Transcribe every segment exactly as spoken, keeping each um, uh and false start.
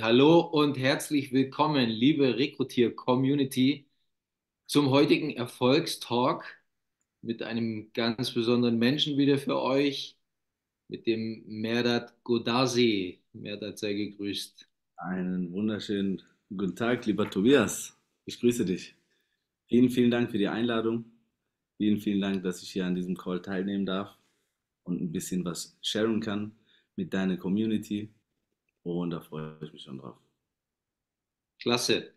Hallo und herzlich willkommen, liebe Rekrutier-Community, zum heutigen Erfolgstalk mit einem ganz besonderen Menschen wieder für euch, mit dem Mehrdad Goodarzi. Mehrdad, sei gegrüßt. Einen wunderschönen guten Tag, lieber Tobias. Ich grüße dich. Vielen, vielen Dank für die Einladung. Vielen, vielen Dank, dass ich hier an diesem Call teilnehmen darf und ein bisschen was sharen kann mit deiner Community. Und da freue ich mich schon drauf. Klasse.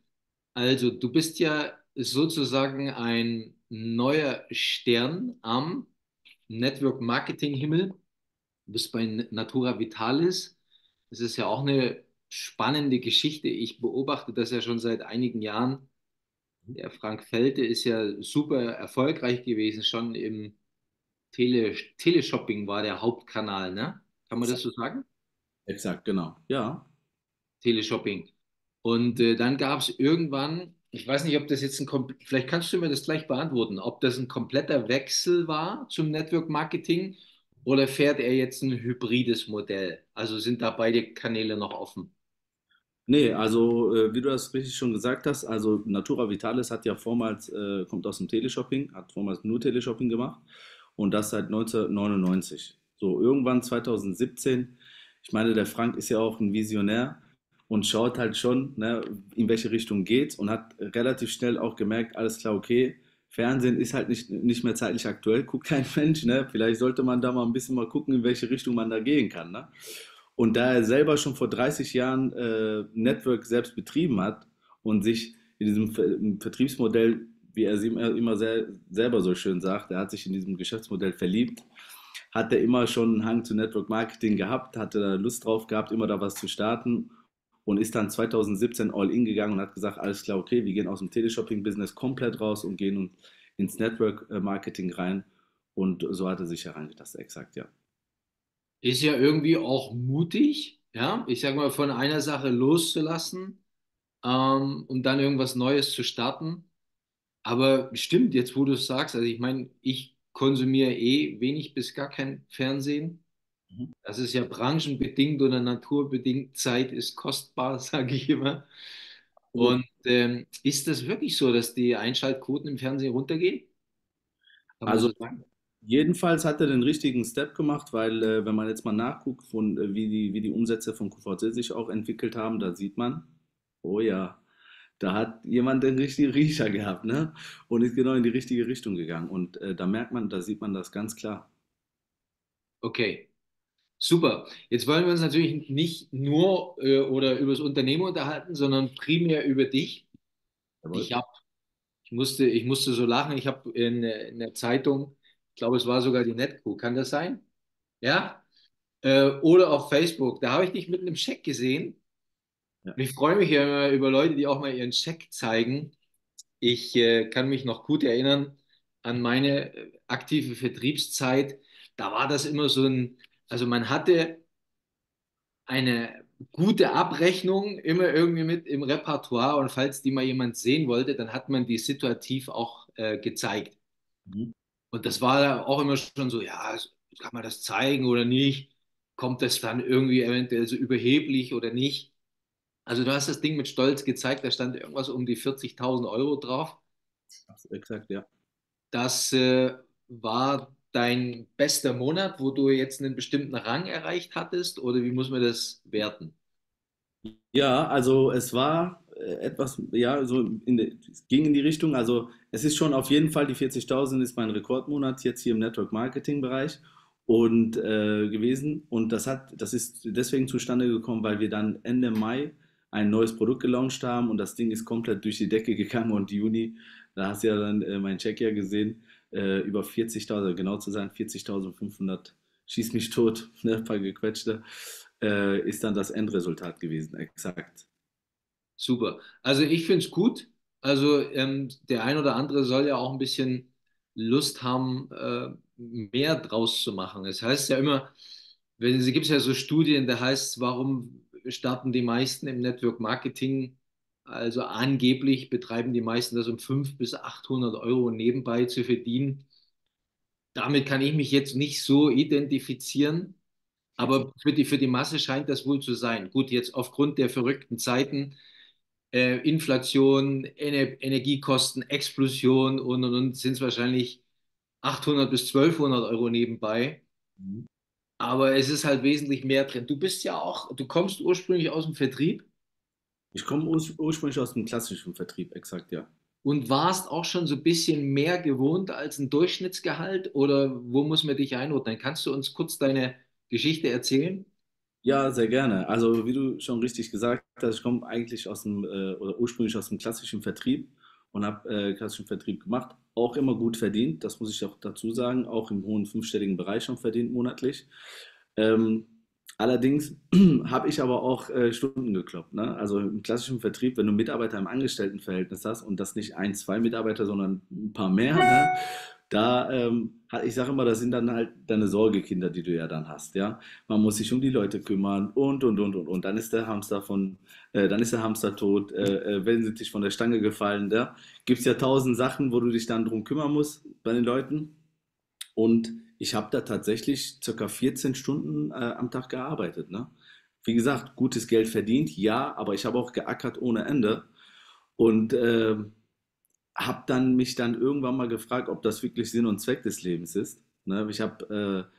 Also du bist ja sozusagen ein neuer Stern am Network Marketing Himmel. Du bist bei Natura Vitalis. Das ist ja auch eine spannende Geschichte. Ich beobachte das ja schon seit einigen Jahren. Der Frank Felte ist ja super erfolgreich gewesen. Schon im Tele Teleshopping war der Hauptkanal, ne? Kann man das so sagen? Exakt, genau, ja. Teleshopping. Und äh, dann gab es irgendwann, ich weiß nicht, ob das jetzt ein, vielleicht kannst du mir das gleich beantworten, ob das ein kompletter Wechsel war zum Network Marketing oder fährt er jetzt ein hybrides Modell? Also sind da beide Kanäle noch offen? Nee, also äh, wie du das richtig schon gesagt hast, also Natura Vitalis hat ja vormals, äh, kommt aus dem Teleshopping, hat vormals nur Teleshopping gemacht und das seit neunzehnhundertneunundneunzig. So, irgendwann zweitausendsiebzehn. Ich meine, der Frank ist ja auch ein Visionär und schaut halt schon, ne, in welche Richtung geht und hat relativ schnell auch gemerkt, alles klar, okay, Fernsehen ist halt nicht, nicht mehr zeitlich aktuell, guckt kein Mensch, ne? Vielleicht sollte man da mal ein bisschen mal gucken, in welche Richtung man da gehen kann. Ne? Und da er selber schon vor dreißig Jahren äh, Network selbst betrieben hat und sich in diesem Vertriebsmodell, wie er immer sehr, selber so schön sagt, er hat sich in diesem Geschäftsmodell verliebt, hat er immer schon einen Hang zu Network Marketing gehabt, hatte da Lust drauf gehabt, immer da was zu starten und ist dann zweitausendsiebzehn all in gegangen und hat gesagt, alles klar, okay, wir gehen aus dem Teleshopping-Business komplett raus und gehen ins Network Marketing rein und so hat er sich hereingetastet, exakt, ja. Ist ja irgendwie auch mutig, ja, ich sag mal, von einer Sache loszulassen ähm, und dann irgendwas Neues zu starten, aber stimmt, jetzt wo du es sagst, also ich meine, ich konsumiere eh wenig bis gar kein Fernsehen. Mhm. Das ist ja branchenbedingt oder naturbedingt. Zeit ist kostbar, sage ich immer. Mhm. Und ähm, ist das wirklich so, dass die Einschaltquoten im Fernsehen runtergehen? Also so jedenfalls hat er den richtigen Step gemacht, weil äh, wenn man jetzt mal nachguckt, von, äh, wie, die, wie die Umsätze von Q V C sich auch entwickelt haben, da sieht man, oh ja, da hat jemand den richtigen Riecher gehabt, ne? Und ist genau in die richtige Richtung gegangen. Und äh, da merkt man, da sieht man das ganz klar. Okay, super. Jetzt wollen wir uns natürlich nicht nur äh, oder über das Unternehmen unterhalten, sondern primär über dich. Jawohl. Ich, hab, ich, musste, ich musste so lachen, ich habe in, in der Zeitung, ich glaube es war sogar die Netco, kann das sein? Ja? Äh, oder auf Facebook, da habe ich dich mit einem Scheck gesehen. Ja. Ich freue mich ja immer über Leute, die auch mal ihren Scheck zeigen. Ich äh, kann mich noch gut erinnern an meine äh, aktive Vertriebszeit. Da war das immer so ein, also man hatte eine gute Abrechnung immer irgendwie mit im Repertoire und falls die mal jemand sehen wollte, dann hat man die situativ auch äh, gezeigt. Mhm. Und das war auch immer schon so, ja, kann man das zeigen oder nicht? Kommt das dann irgendwie eventuell so überheblich oder nicht? Also du hast das Ding mit Stolz gezeigt, da stand irgendwas um die vierzigtausend Euro drauf. Exakt, ja. Das äh, war dein bester Monat, wo du jetzt einen bestimmten Rang erreicht hattest oder wie muss man das werten? Ja, also es war etwas, ja, so in de, es ging in die Richtung, also es ist schon auf jeden Fall, die vierzigtausend ist mein Rekordmonat jetzt hier im Network Marketing Bereich. Und äh, gewesen und das hat, das ist deswegen zustande gekommen, weil wir dann Ende Mai ein neues Produkt gelauncht haben und das Ding ist komplett durch die Decke gegangen und Juni, da hast du ja dann äh, meinen Check ja gesehen, äh, über vierzigtausend, genau zu sein, vierzigtausendfünfhundert, schieß mich tot, ne, ein paar gequetschte, äh, ist dann das Endresultat gewesen, exakt. Super, also ich finde es gut, also ähm, der ein oder andere soll ja auch ein bisschen Lust haben, äh, mehr draus zu machen. Das heißt ja immer, wenn es gibt ja so Studien, da heißt es, warum starten die meisten im Network Marketing, also angeblich betreiben die meisten das, um fünfhundert bis achthundert Euro nebenbei zu verdienen. Damit kann ich mich jetzt nicht so identifizieren, Aber für die, für die Masse scheint das wohl zu sein. Gut, jetzt aufgrund der verrückten Zeiten, äh, Inflation, Ener Energiekosten, Explosion und, und, und sind es wahrscheinlich achthundert bis zwölfhundert Euro nebenbei. Mhm. Aber es ist halt wesentlich mehr drin. Du bist ja auch, du kommst ursprünglich aus dem Vertrieb. Ich komme ur ursprünglich aus dem klassischen Vertrieb, exakt, ja. Und warst auch schon so ein bisschen mehr gewohnt als ein Durchschnittsgehalt? Oder wo muss man dich einordnen? Kannst du uns kurz deine Geschichte erzählen? Ja, sehr gerne. Also wie du schon richtig gesagt hast, ich komme eigentlich aus dem, äh, oder ursprünglich aus dem klassischen Vertrieb und habe äh, klassischen Vertrieb gemacht. Auch immer gut verdient, das muss ich auch dazu sagen, auch im hohen fünfstelligen Bereich schon verdient monatlich. Ähm, Allerdings habe ich aber auch äh, Stunden gekloppt. Ne? Also im klassischen Vertrieb, wenn du Mitarbeiter im Angestelltenverhältnis hast und das nicht ein, zwei Mitarbeiter, sondern ein paar mehr, ne? Da, ähm, ich sage immer, das sind dann halt deine Sorgekinder, die du ja dann hast. Ja? Man muss sich um die Leute kümmern und, und, und, und. und. Dann ist der Hamster von, äh, dann ist der Hamster tot, äh, äh, wenn sie dich von der Stange gefallen. Ja? Gibt es ja tausend Sachen, wo du dich dann drum kümmern musst bei den Leuten. Und ich habe da tatsächlich ca. vierzehn Stunden äh, am Tag gearbeitet. Ne? Wie gesagt, gutes Geld verdient, ja, aber ich habe auch geackert ohne Ende. Und äh, habe dann mich dann irgendwann mal gefragt, ob das wirklich Sinn und Zweck des Lebens ist. Ne? Ich habe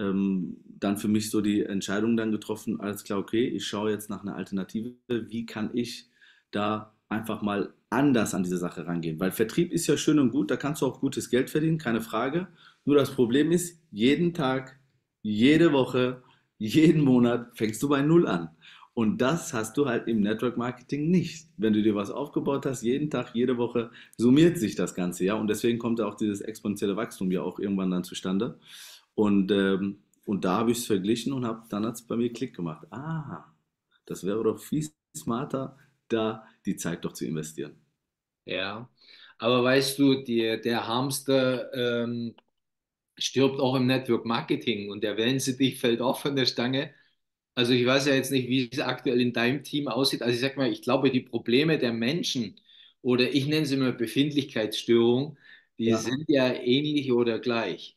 äh, ähm, dann für mich so die Entscheidung dann getroffen, alles klar, okay, ich schaue jetzt nach einer Alternative, wie kann ich da einfach mal anders an diese Sache rangehen. Weil Vertrieb ist ja schön und gut, da kannst du auch gutes Geld verdienen, keine Frage. Nur das Problem ist, jeden Tag, jede Woche, jeden Monat fängst du bei Null an. Und das hast du halt im Network Marketing nicht. Wenn du dir was aufgebaut hast, jeden Tag, jede Woche, summiert sich das Ganze. Ja? Und deswegen kommt auch dieses exponentielle Wachstum ja auch irgendwann dann zustande. Und, ähm, und da habe ich es verglichen und hab, dann hat es bei mir Klick gemacht. Ah, das wäre doch viel smarter, da die Zeit doch zu investieren. Ja, aber weißt du, die, der Hamster... Ähm stirbt auch im Network Marketing und der Wellensittich fällt auch von der Stange. Also ich weiß ja jetzt nicht, wie es aktuell in deinem Team aussieht. Also ich sag mal, ich glaube, die Probleme der Menschen oder ich nenne sie mal Befindlichkeitsstörungen, die ja. sind ja ähnlich oder gleich.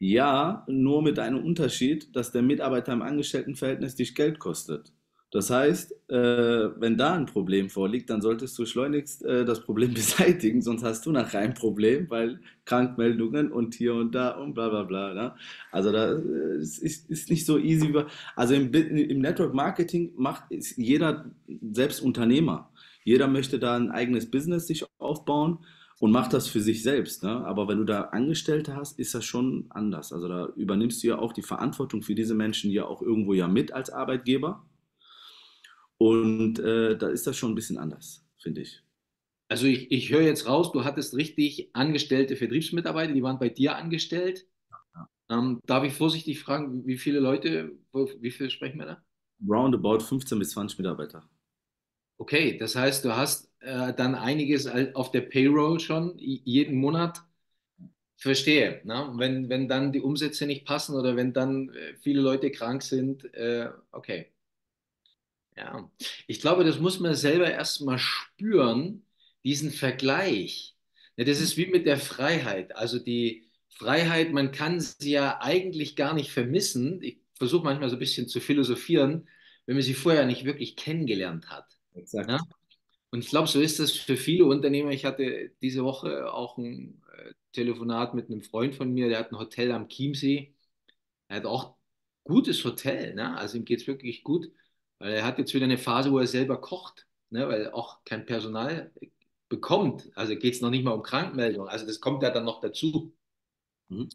Ja, nur mit einem Unterschied, dass der Mitarbeiter im Angestelltenverhältnis dich Geld kostet. Das heißt, wenn da ein Problem vorliegt, dann solltest du schleunigst das Problem beseitigen, sonst hast du nachher ein Problem, weil Krankmeldungen und hier und da und bla bla bla. Ne? Also das ist, ist nicht so easy. Also im, im Network Marketing macht ist jeder selbst Unternehmer. Jeder möchte da ein eigenes Business sich aufbauen und macht das für sich selbst. Ne? Aber wenn du da Angestellte hast, ist das schon anders. Also da übernimmst du ja auch die Verantwortung für diese Menschen ja auch irgendwo ja mit als Arbeitgeber. Und äh, da ist das schon ein bisschen anders, finde ich. Also ich, ich höre jetzt raus, du hattest richtig angestellte Vertriebsmitarbeiter, die waren bei dir angestellt. Ja. Ähm, darf ich vorsichtig fragen, wie viele Leute, wie viel sprechen wir da? Roundabout fünfzehn bis zwanzig Mitarbeiter. Okay, das heißt, du hast äh, dann einiges auf der Payroll schon jeden Monat. Verstehe. Ne? Wenn, wenn dann die Umsätze nicht passen oder wenn dann viele Leute krank sind, äh, okay. Ja, ich glaube, das muss man selber erstmal spüren, diesen Vergleich. Das ist wie mit der Freiheit. Also die Freiheit, man kann sie ja eigentlich gar nicht vermissen. Ich versuche manchmal so ein bisschen zu philosophieren, wenn man sie vorher nicht wirklich kennengelernt hat. Exakt. Ja? Und ich glaube, so ist das für viele Unternehmer. Ich hatte diese Woche auch ein Telefonat mit einem Freund von mir, der hat ein Hotel am Chiemsee. Er hat auch ein gutes Hotel, ne? Also ihm geht es wirklich gut. Weil er hat jetzt wieder eine Phase, wo er selber kocht, ne, weil er auch kein Personal bekommt. Also geht es noch nicht mal um Krankmeldungen. Also das kommt ja dann noch dazu. Mhm.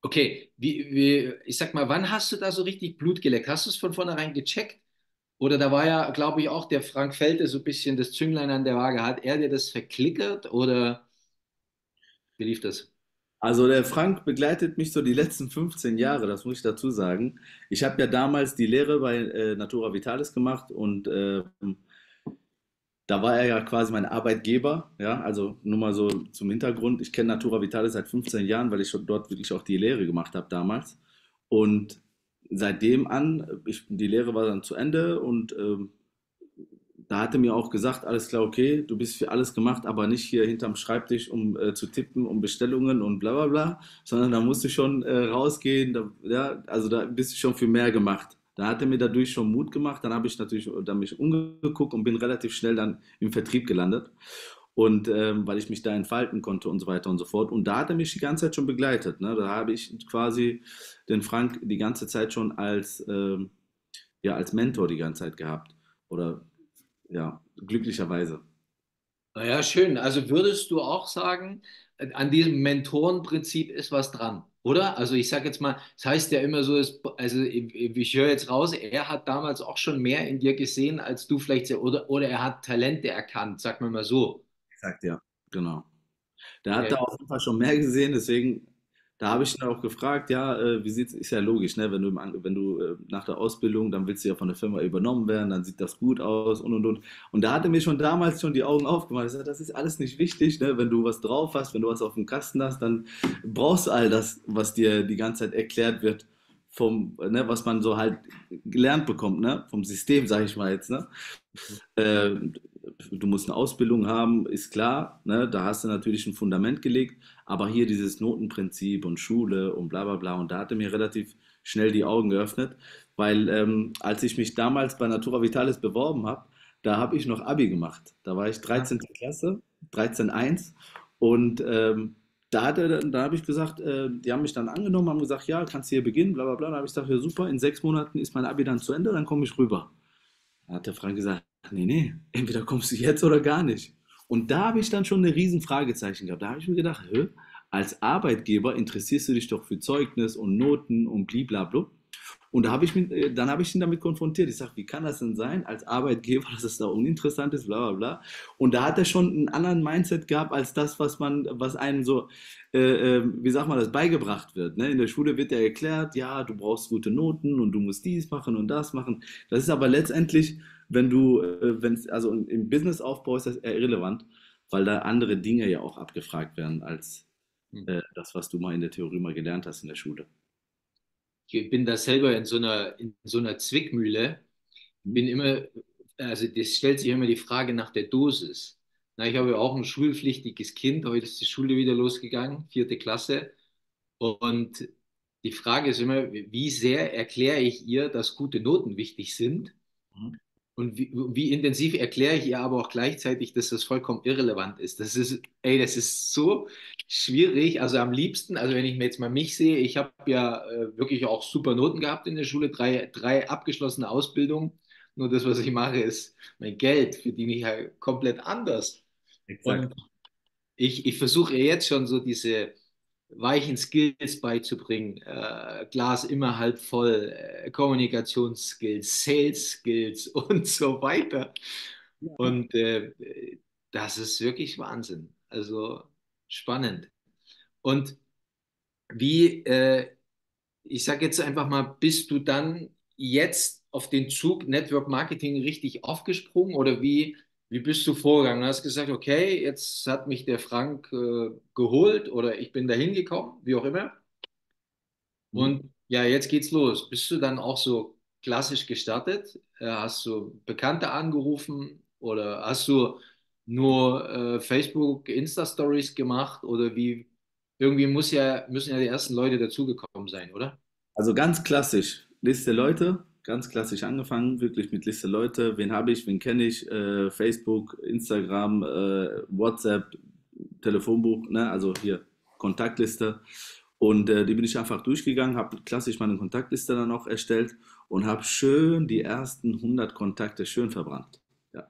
Okay, wie, wie, ich sag mal, wann hast du da so richtig Blut geleckt? Hast du es von vornherein gecheckt? Oder da war ja, glaube ich, auch der Frank Felte so ein bisschen das Zünglein an der Waage. Hat er dir das verklickert oder wie lief das? Also der Frank begleitet mich so die letzten fünfzehn Jahre, das muss ich dazu sagen. Ich habe ja damals die Lehre bei äh, Natura Vitalis gemacht und äh, da war er ja quasi mein Arbeitgeber. Ja? Also nur mal so zum Hintergrund, ich kenne Natura Vitalis seit fünfzehn Jahren, weil ich schon dort wirklich auch die Lehre gemacht habe damals. Und seitdem an, ich, die Lehre war dann zu Ende und äh, Da hat er mir auch gesagt, alles klar, okay, du bist für alles gemacht, aber nicht hier hinterm Schreibtisch, um äh, zu tippen, um Bestellungen und bla bla bla, sondern da musst du schon äh, rausgehen, da, ja, also da bist du schon für mehr gemacht. Da hat er mir dadurch schon Mut gemacht, dann habe ich natürlich dann mich umgeguckt und bin relativ schnell dann im Vertrieb gelandet. Und ähm, weil ich mich da entfalten konnte und so weiter und so fort. Und da hat er mich die ganze Zeit schon begleitet. Ne? Da habe ich quasi den Frank die ganze Zeit schon als, ähm, ja, als Mentor die ganze Zeit gehabt. Oder ja, glücklicherweise. Naja, schön. Also würdest du auch sagen, an diesem Mentorenprinzip ist was dran, oder? Also ich sage jetzt mal, das heißt ja immer so, also ich höre jetzt raus, er hat damals auch schon mehr in dir gesehen, als du vielleicht, oder, oder er hat Talente erkannt, sag mal mal so. Exakt, ja, genau. Der hat da auf jeden Fall schon mehr gesehen, deswegen, da habe ich ihn auch gefragt, ja, wie sieht's, ist ja logisch, ne? Wenn du, wenn du nach der Ausbildung, dann willst du ja von der Firma übernommen werden, dann sieht das gut aus und und und. Und da hatte mir schon damals schon die Augen aufgemacht. Ich sage, das ist alles nicht wichtig, ne? Wenn du was drauf hast, wenn du was auf dem Kasten hast, dann brauchst du all das, was dir die ganze Zeit erklärt wird, vom, ne, was man so halt gelernt bekommt, ne? Vom System, sage ich mal jetzt. Ne? Äh, du musst eine Ausbildung haben, ist klar, ne? Da hast du natürlich ein Fundament gelegt, aber hier dieses Notenprinzip und Schule und bla bla bla, und da hatte mir relativ schnell die Augen geöffnet, weil ähm, als ich mich damals bei Natura Vitalis beworben habe, da habe ich noch Abi gemacht, da war ich dreizehnte Klasse, dreizehn Komma eins und ähm, Da, hat er, da habe ich gesagt, äh, die haben mich dann angenommen, haben gesagt, ja, kannst hier beginnen, bla bla bla. Da habe ich gesagt, ja super, in sechs Monaten ist mein Abi dann zu Ende, dann komme ich rüber. Da hat der Frank gesagt, nee, nee, entweder kommst du jetzt oder gar nicht. Und da habe ich dann schon eine riesen Fragezeichen gehabt. Da habe ich mir gedacht, hä, als Arbeitgeber interessierst du dich doch für Zeugnis und Noten und blablabla. Und da habe ich mich, dann habe ich ihn damit konfrontiert. Ich sage, wie kann das denn sein, als Arbeitgeber, dass es da uninteressant ist, bla bla bla. Und da hat er schon einen anderen Mindset gehabt, als das, was man, was einem so, äh, äh, wie sagt man das, beigebracht wird. Ne? In der Schule wird ja erklärt, ja, du brauchst gute Noten und du musst dies machen und das machen. Das ist aber letztendlich, wenn du, äh, wenn's, also im Businessaufbau ist das eher irrelevant, weil da andere Dinge ja auch abgefragt werden, als äh, das, was du mal in der Theorie mal gelernt hast in der Schule. Ich bin da selber in so einer, in so einer Zwickmühle, bin immer, also das stellt sich immer die Frage nach der Dosis. Na, ich habe auch ein schulpflichtiges Kind, heute ist die Schule wieder losgegangen, vierte Klasse, und die Frage ist immer, wie sehr erkläre ich ihr, dass gute Noten wichtig sind, und wie, wie intensiv erkläre ich ihr aber auch gleichzeitig, dass das vollkommen irrelevant ist. Das ist, ey, das ist so schwierig. Also am liebsten, also wenn ich mir jetzt mal mich sehe, ich habe ja äh, wirklich auch super Noten gehabt in der Schule, drei, drei abgeschlossene Ausbildungen. Nur das, was ich mache, ist mein Geld, verdiene ich ja halt komplett anders. Exakt. Und ich, ich versuche ihr jetzt schon so diese weichen Skills beizubringen, äh, Glas immer halb voll, äh, Kommunikationsskills, Sales-Skills und so weiter. Ja. Und äh, das ist wirklich Wahnsinn, also spannend. Und wie, äh, ich sage jetzt einfach mal, bist du dann jetzt auf den Zug Network Marketing richtig aufgesprungen, oder wie, wie bist du vorgegangen? Du hast gesagt, okay, jetzt hat mich der Frank äh, geholt, oder ich bin da hingekommen, wie auch immer. Und ja, jetzt geht's los. Bist du dann auch so klassisch gestartet? Äh, hast du Bekannte angerufen, oder hast du nur äh, Facebook, Insta-Stories gemacht, oder wie? Irgendwie muss ja, müssen ja die ersten Leute dazugekommen sein, oder? Also ganz klassisch. Liste Leute. Ganz klassisch angefangen, wirklich mit Liste Leute, wen habe ich, wen kenne ich, äh, Facebook, Instagram, äh, WhatsApp, Telefonbuch, ne? Also hier Kontaktliste, und äh, die bin ich einfach durchgegangen, habe klassisch meine Kontaktliste dann auch erstellt und habe schön die ersten hundert Kontakte schön verbrannt, ja.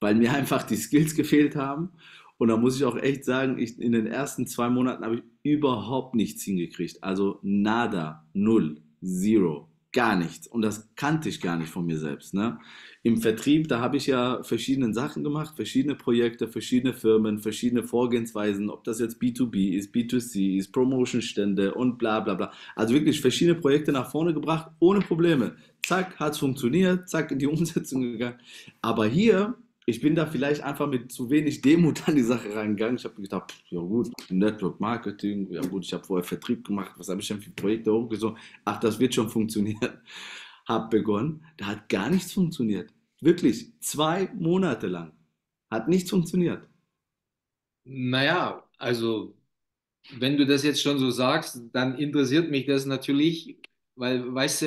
Weil mir einfach die Skills gefehlt haben, und da muss ich auch echt sagen, ich, in den ersten zwei Monaten habe ich überhaupt nichts hingekriegt, also nada, null, zero. Gar nichts. Und das kannte ich gar nicht von mir selbst. Ne? Im Vertrieb, da habe ich ja verschiedene Sachen gemacht, verschiedene Projekte, verschiedene Firmen, verschiedene Vorgehensweisen, ob das jetzt B zwei B ist, B zwei C ist, Promotionstände und bla bla bla. Also wirklich verschiedene Projekte nach vorne gebracht, ohne Probleme. Zack, hat es funktioniert, zack, in die Umsetzung gegangen. Aber hier, ich bin da vielleicht einfach mit zu wenig Demut an die Sache reingegangen. Ich habe gedacht, pff, ja gut, Network Marketing, ja gut, ich habe vorher Vertrieb gemacht, was habe ich denn für Projekte hochgezogen? Ach, das wird schon funktionieren. Hab begonnen, da hat gar nichts funktioniert. Wirklich, zwei Monate lang. Hat nichts funktioniert. Naja, also wenn du das jetzt schon so sagst, dann interessiert mich das natürlich, weil, weißt du,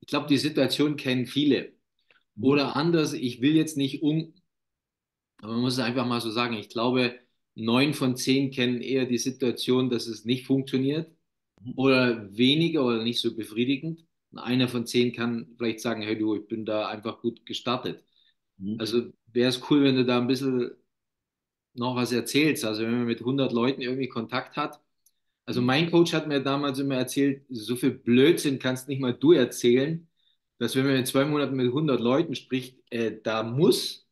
ich glaube, die Situation kennen viele. Oder anders, ich will jetzt nicht um, aber man muss es einfach mal so sagen, ich glaube, neun von zehn kennen eher die Situation, dass es nicht funktioniert oder weniger oder nicht so befriedigend. Und einer von zehn kann vielleicht sagen, hey du, ich bin da einfach gut gestartet. Mhm. Also wäre es cool, wenn du da ein bisschen noch was erzählst. Also wenn man mit hundert Leuten irgendwie Kontakt hat. Also mein Coach hat mir damals immer erzählt, so viel Blödsinn kannst nicht mal du erzählen, dass wenn man in zwei Monaten mit hundert Leuten spricht, äh, da muss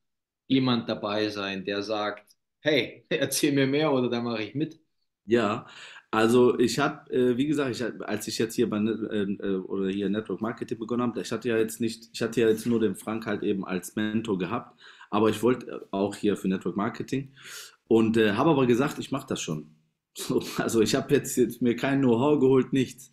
jemand dabei sein, der sagt, hey, erzähl mir mehr oder da mache ich mit. Ja, also ich habe, äh, wie gesagt, ich hab, als ich jetzt hier bei äh, oder hier Network Marketing begonnen habe, ich hatte ja jetzt nicht, ich hatte ja jetzt nur den Frank halt eben als Mentor gehabt, aber ich wollte auch hier für Network Marketing und äh, habe aber gesagt, ich mache das schon. So, also ich habe jetzt, jetzt mir kein Know-how geholt, nichts.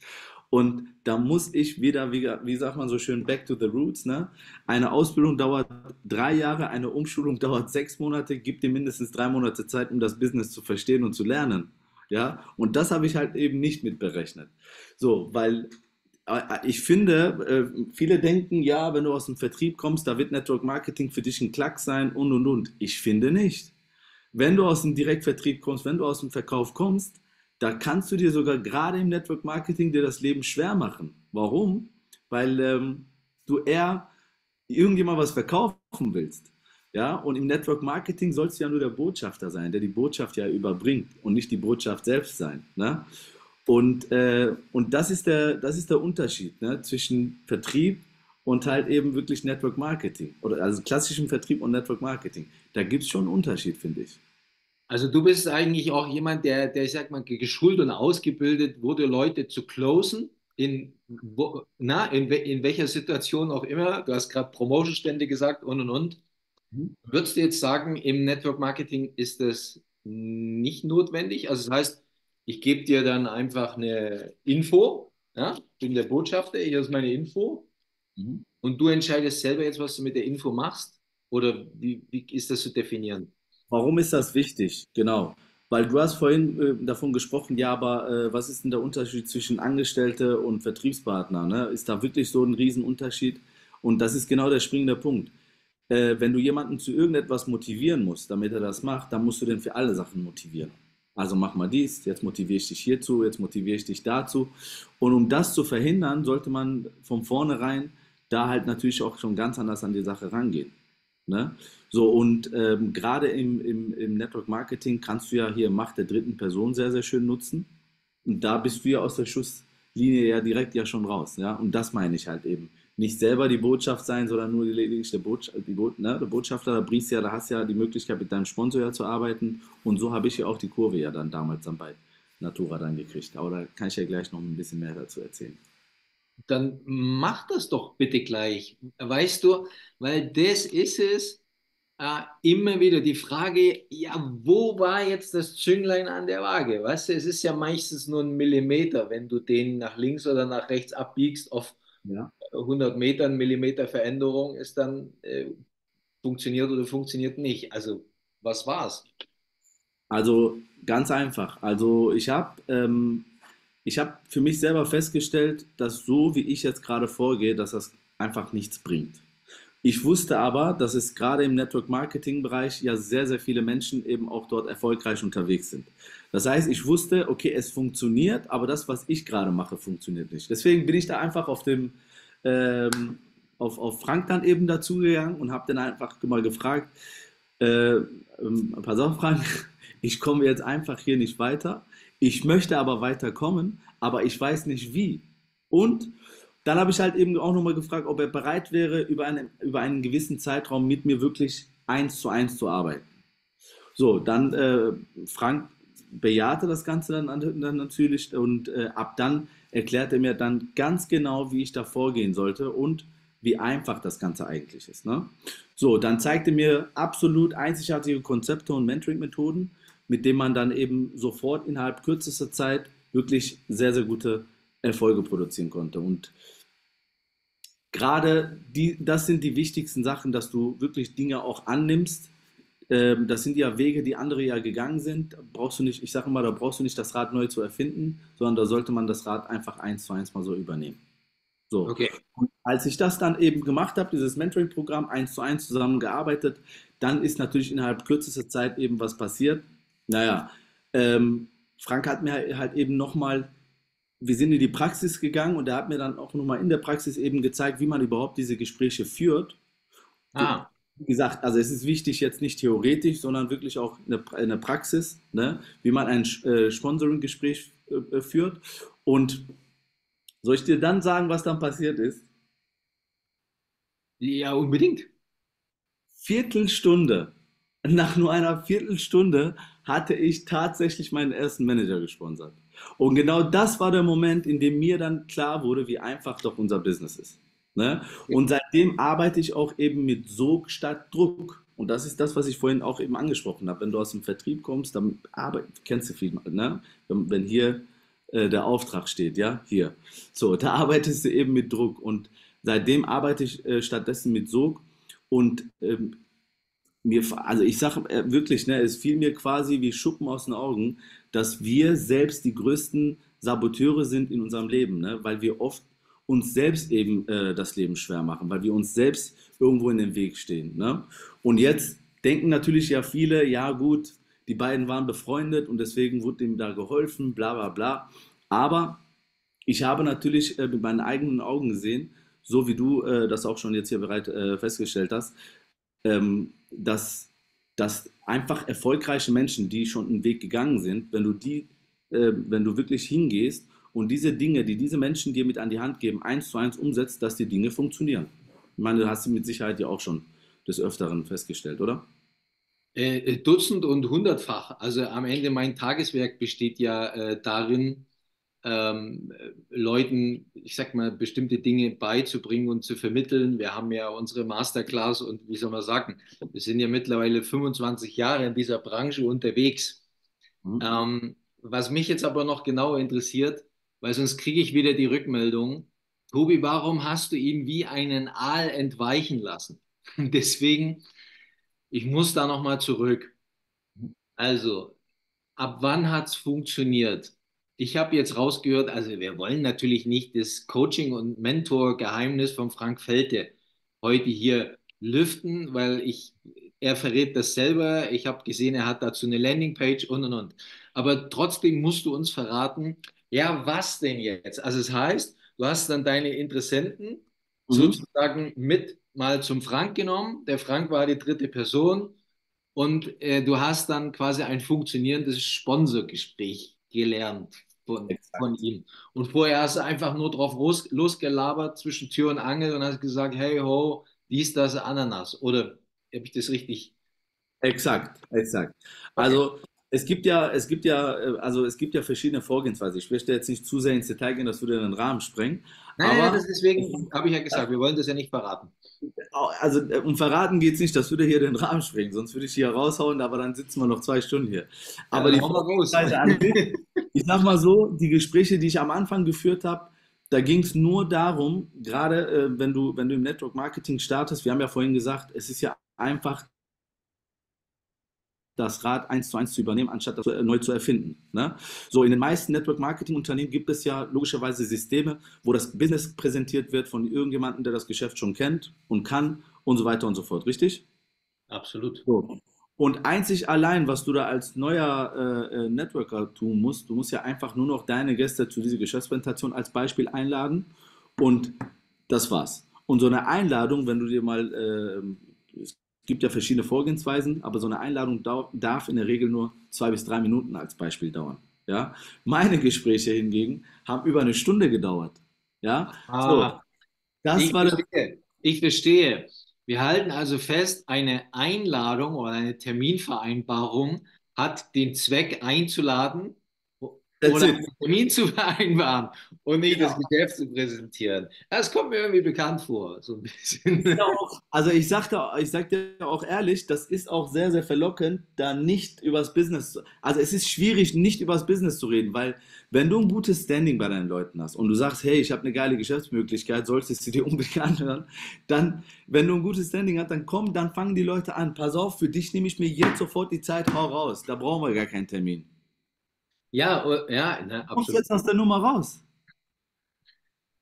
Und da muss ich wieder, wie, wie sagt man so schön, back to the roots, ne? Eine Ausbildung dauert drei Jahre, eine Umschulung dauert sechs Monate, gib dir mindestens drei Monate Zeit, um das Business zu verstehen und zu lernen. Ja, und das habe ich halt eben nicht mitberechnet. So, weil ich finde, viele denken, ja, wenn du aus dem Vertrieb kommst, da wird Network Marketing für dich ein Klack sein und und und. Ich finde nicht. Wenn du aus dem Direktvertrieb kommst, wenn du aus dem Verkauf kommst, da kannst du dir sogar gerade im Network Marketing dir das Leben schwer machen. Warum? Weil ähm, du eher irgendjemand was verkaufen willst. Ja, und im Network Marketing sollst du ja nur der Botschafter sein, der die Botschaft ja überbringt und nicht die Botschaft selbst sein. Ne? Und, äh, und das ist der, das ist der Unterschied, ne, zwischen Vertrieb und halt eben wirklich Network Marketing. Oder also klassischem Vertrieb und Network Marketing. Da gibt es schon einen Unterschied, finde ich. Also du bist eigentlich auch jemand, der, der ich sag mal, geschult und ausgebildet wurde, Leute zu closen, in, wo, na, in, in welcher Situation auch immer. Du hast gerade Promotion-Stände gesagt und und und. Würdest du jetzt sagen, im Network Marketing ist das nicht notwendig? Also das heißt, ich gebe dir dann einfach eine Info, ja? Ich bin der Botschafter, hier ist meine Info, mhm, und du entscheidest selber jetzt, was du mit der Info machst, oder wie, wie ist das zu definieren? Warum ist das wichtig? Genau, weil du hast vorhin äh, davon gesprochen, ja, aber äh, was ist denn der Unterschied zwischen Angestellte und Vertriebspartner? Ne? Ist da wirklich so ein Riesenunterschied? Und das ist genau der springende Punkt. Wenn du jemanden zu irgendetwas motivieren musst, damit er das macht, dann musst du den für alle Sachen motivieren. Also mach mal dies, jetzt motiviere ich dich hierzu, jetzt motiviere ich dich dazu. Und um das zu verhindern, sollte man von vornherein da halt natürlich auch schon ganz anders an die Sache rangehen. Ne? So, und ähm, gerade im, im, im Network Marketing kannst du ja hier Macht der dritten Person sehr, sehr schön nutzen. Und da bist du ja aus der Schusslinie ja direkt ja schon raus. Ja? Und das meine ich halt eben. Nicht selber die Botschaft sein, sondern nur lediglich der, Botscha die Bo ne, der Botschafter, da bringst ja, da hast ja die Möglichkeit, mit deinem Sponsor ja zu arbeiten. Und so habe ich ja auch die Kurve ja dann damals dann bei Natura dann gekriegt. Aber da kann ich ja gleich noch ein bisschen mehr dazu erzählen. Dann mach das doch bitte gleich, weißt du, weil das ist es, äh, immer wieder die Frage, ja, wo war jetzt das Zünglein an der Waage? Weißt du, es ist ja meistens nur ein Millimeter, wenn du den nach links oder nach rechts abbiegst, auf ja. hundert Metern, Millimeter Veränderung ist dann äh, funktioniert oder funktioniert nicht. Also was war's? Also ganz einfach. Also ich habe ähm, ich habe für mich selber festgestellt, dass so wie ich jetzt gerade vorgehe, dass das einfach nichts bringt. Ich wusste aber, dass es gerade im Network Marketing Bereich ja sehr, sehr viele Menschen eben auch dort erfolgreich unterwegs sind. Das heißt, ich wusste, okay, es funktioniert, aber das, was ich gerade mache, funktioniert nicht. Deswegen bin ich da einfach auf dem ähm, auf, auf Frank dann eben dazugegangen und habe dann einfach mal gefragt, äh, ähm, pass auf Frank, ich komme jetzt einfach hier nicht weiter, ich möchte aber weiterkommen, aber ich weiß nicht wie. Und dann habe ich halt eben auch nochmal gefragt, ob er bereit wäre, über einen, über einen gewissen Zeitraum mit mir wirklich eins zu eins zu arbeiten. So, dann äh, Frank bejahte das Ganze dann, dann natürlich und äh, ab dann erklärt er mir dann ganz genau, wie ich da vorgehen sollte und wie einfach das Ganze eigentlich ist. Ne? So, dann zeigte er mir absolut einzigartige Konzepte und Mentoring-Methoden, mit denen man dann eben sofort innerhalb kürzester Zeit wirklich sehr, sehr gute Erfolge produzieren konnte. Und gerade die, das sind die wichtigsten Sachen, dass du wirklich Dinge auch annimmst. Ähm, das sind ja Wege, die andere ja gegangen sind. Da brauchst du nicht, ich sage mal, da brauchst du nicht das Rad neu zu erfinden, sondern da sollte man das Rad einfach eins zu eins mal so übernehmen. So. Okay. Und als ich das dann eben gemacht habe, dieses Mentoring-Programm eins zu eins zusammengearbeitet, dann ist natürlich innerhalb kürzester Zeit eben was passiert. Naja, ähm, Frank hat mir halt eben nochmal, wir sind in die Praxis gegangen und er hat mir dann auch nochmal in der Praxis eben gezeigt, wie man überhaupt diese Gespräche führt. Ah. Wie gesagt, also es ist wichtig jetzt nicht theoretisch, sondern wirklich auch in der Praxis, ne? Wie man ein äh, Sponsoring-Gespräch äh, führt. Und soll ich dir dann sagen, was dann passiert ist? Ja, unbedingt. Viertelstunde. Nach nur einer Viertelstunde hatte ich tatsächlich meinen ersten Manager gesponsert. Und genau das war der Moment, in dem mir dann klar wurde, wie einfach doch unser Business ist. Ne? Und seitdem arbeite ich auch eben mit Sog statt Druck. Und das ist das, was ich vorhin auch eben angesprochen habe. Wenn du aus dem Vertrieb kommst, dann arbeitest du, kennst du viel, ne? wenn, wenn hier äh, der Auftrag steht, ja, hier. So, da arbeitest du eben mit Druck. Und seitdem arbeite ich äh, stattdessen mit Sog. Und ähm, mir, also ich sage wirklich, ne, es fiel mir quasi wie Schuppen aus den Augen, dass wir selbst die größten Saboteure sind in unserem Leben, ne? Weil wir oft uns selbst eben äh, das Leben schwer machen, weil wir uns selbst irgendwo in den Weg stehen. Ne? Und jetzt denken natürlich ja viele, ja gut, die beiden waren befreundet und deswegen wurde ihm da geholfen, bla bla bla. Aber ich habe natürlich äh, mit meinen eigenen Augen gesehen, so wie du äh, das auch schon jetzt hier bereit äh, festgestellt hast, ähm, dass, dass einfach erfolgreiche Menschen, die schon einen Weg gegangen sind, wenn du, die, äh, wenn du wirklich hingehst und diese Dinge, die diese Menschen dir mit an die Hand geben, eins zu eins umsetzt, dass die Dinge funktionieren. Ich meine, das hast du mit Sicherheit ja auch schon des Öfteren festgestellt, oder? Äh, Dutzend- und hundertfach. Also am Ende mein Tageswerk besteht ja äh, darin, Ähm, Leuten, ich sag mal, bestimmte Dinge beizubringen und zu vermitteln. Wir haben ja unsere Masterclass und wie soll man sagen, wir sind ja mittlerweile fünfundzwanzig Jahre in dieser Branche unterwegs. Mhm. Ähm, was mich jetzt aber noch genauer interessiert, weil sonst kriege ich wieder die Rückmeldung, Tobi, warum hast du ihn wie einen Aal entweichen lassen? Deswegen, ich muss da nochmal zurück. Also, ab wann hat es funktioniert? Ich habe jetzt rausgehört, also wir wollen natürlich nicht das Coaching- und Mentor-Geheimnis von Frank Felte heute hier lüften, weil ich, er verrät das selber. Ich habe gesehen, er hat dazu eine Landingpage und, und, und. Aber trotzdem musst du uns verraten, ja, was denn jetzt? Also es heißt, du hast dann deine Interessenten mhm. sozusagen mit mal zum Frank genommen. Der Frank war die dritte Person und äh, du hast dann quasi ein funktionierendes Sponsorgespräch gelernt von, von ihm. Und vorher hast du einfach nur drauf los, losgelabert zwischen Tür und Angel und hast gesagt, hey ho, dies, das, Ananas. Oder habe ich das richtig? Exakt, exakt. Also es gibt ja, es gibt ja, also es gibt ja verschiedene Vorgehensweisen. Ich möchte jetzt nicht zu sehr ins Detail gehen, das würde den Rahmen sprengen. Nein, aber das deswegen habe ich ja gesagt, wir wollen das ja nicht verraten. Also um verraten geht es nicht, das würde hier den Rahmen sprengen, sonst würde ich hier raushauen, aber dann sitzen wir noch zwei Stunden hier. Aber ja, die ich sag mal so, die Gespräche, die ich am Anfang geführt habe, da ging es nur darum, gerade äh, wenn du, wenn du im Network Marketing startest, wir haben ja vorhin gesagt, es ist ja einfach, das Rad eins zu eins zu übernehmen, anstatt das neu zu erfinden. Ne? So, in den meisten Network-Marketing-Unternehmen gibt es ja logischerweise Systeme, wo das Business präsentiert wird von irgendjemandem, der das Geschäft schon kennt und kann und so weiter und so fort, richtig? Absolut. So. Und einzig allein, was du da als neuer äh, Networker tun musst, du musst ja einfach nur noch deine Gäste zu dieser Geschäftspräsentation als Beispiel einladen und das war's. Und so eine Einladung, wenn du dir mal... Äh, Es gibt ja verschiedene Vorgehensweisen, aber so eine Einladung darf in der Regel nur zwei bis drei Minuten als Beispiel dauern. Ja? Meine Gespräche hingegen haben über eine Stunde gedauert. Ja? Ah, so, das ich, war verstehe. ich verstehe. Wir halten also fest, eine Einladung oder eine Terminvereinbarung hat den Zweck einzuladen, Oder einen Termin zu vereinbaren und nicht genau. das Geschäft zu präsentieren. Das kommt mir irgendwie bekannt vor, so ein bisschen. Auch, also ich sagte, ich sagte auch ehrlich, das ist auch sehr, sehr verlockend, da nicht übers Business, also es ist schwierig, nicht übers Business zu reden, weil wenn du ein gutes Standing bei deinen Leuten hast und du sagst, hey, ich habe eine geile Geschäftsmöglichkeit, solltest du dir unbedingt anhören, dann, wenn du ein gutes Standing hast, dann komm, dann fangen die Leute an, pass auf, für dich nehme ich mir jetzt sofort die Zeit, hau raus, da brauchen wir gar keinen Termin. Ja, ja, ne, absolut. Du kommst jetzt aus der Nummer raus.